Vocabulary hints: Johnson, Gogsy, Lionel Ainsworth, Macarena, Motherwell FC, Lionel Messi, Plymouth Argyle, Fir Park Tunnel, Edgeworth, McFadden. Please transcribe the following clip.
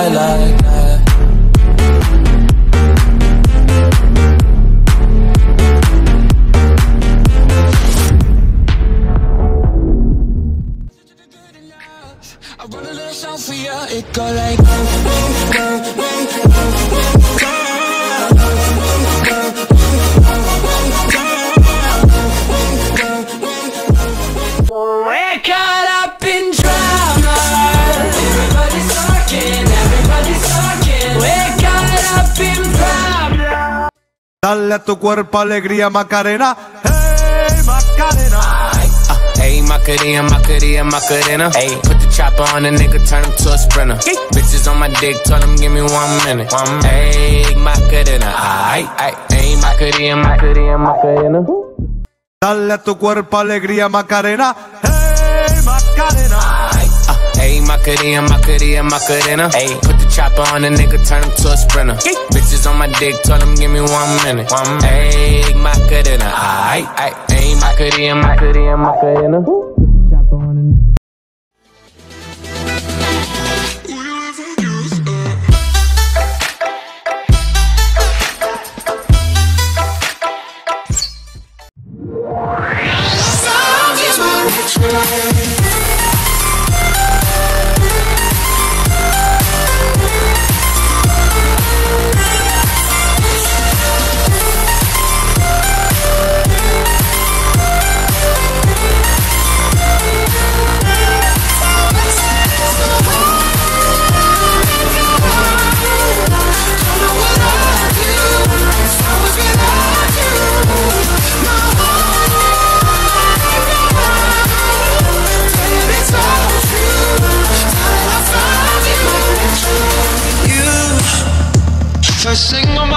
high like that. I wrote a little song for you, it go like dale a tu cuerpo alegría, Macarena. Hey, Macarena. Hey, Macarena, Macarena, Macarena. Hey, put the chopper on a nigga, turn him to a sprinter. Hey. Bitches on my dick, tell him give me 1 minute. Hey, Macarena. Hey, Macarena, Macarena, Macarena. Dale a tu cuerpo alegría, Macarena. Hey, Macarena. Hey, Macarena, Macarena, Macarena. Hey, put the chopper on a nigga, turn him to a sprinter. Hey. Bitches on my dick, tell him give me 1 minute. Hey, Macarena, hey, Macarena, Macarena, Macarena. Sing my